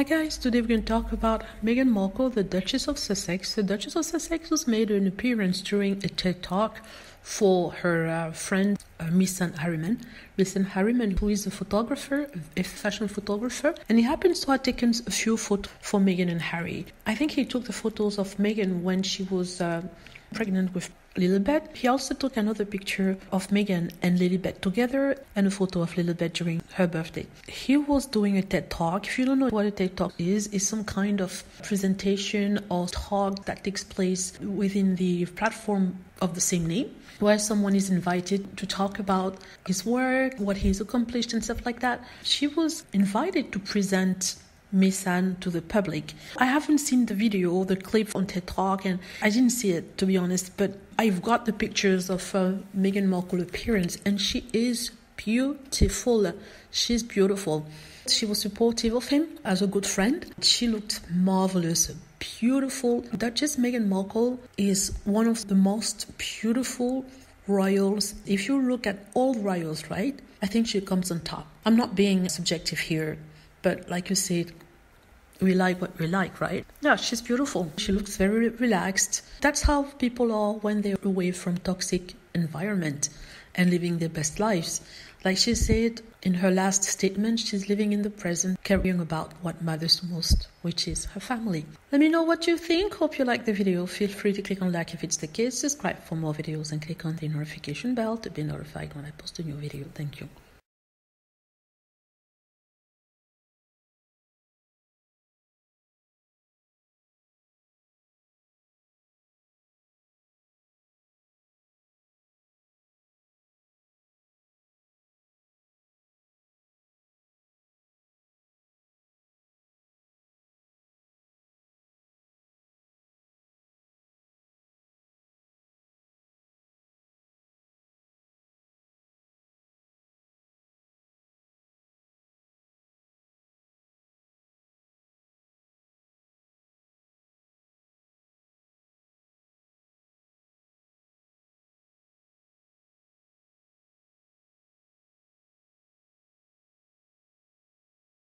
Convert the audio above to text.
Hi guys, today we're going to talk about Meghan Markle, the Duchess of Sussex. The Duchess of Sussex was made an appearance during a TED talk for her friend Misan Harriman. Misan Harriman, who is a photographer, a fashion photographer, and he happens to have taken a few photos for Meghan and Harry. I think he took the photos of Meghan when she was pregnant with Lilibet. He also took another picture of Meghan and Lilibet together and a photo of Lilibet during her birthday. He was doing a TED talk. If you don't know what a TED talk is, it's some kind of presentation or talk that takes place within the platform of the same name, where someone is invited to talk about his work, what he's accomplished and stuff like that. She was invited to present Misan to the public. I haven't seen the video or the clip on TED Talk, and I didn't see it, to be honest, but I've got the pictures of Meghan Markle's appearance, and she is beautiful. She's beautiful. She was supportive of him as a good friend. She looked marvelous, beautiful. Duchess Meghan Markle is one of the most beautiful royals. If you look at all royals, right, I think she comes on top. I'm not being subjective here, but like you said, we like what we like, right? Yeah, she's beautiful. She looks very relaxed. That's how people are when they're away from toxic environment and living their best lives. Like she said in her last statement, she's living in the present, caring about what matters most, which is her family. Let me know what you think. Hope you like the video. Feel free to click on like if it's the case. Subscribe for more videos and click on the notification bell to be notified when I post a new video. Thank you.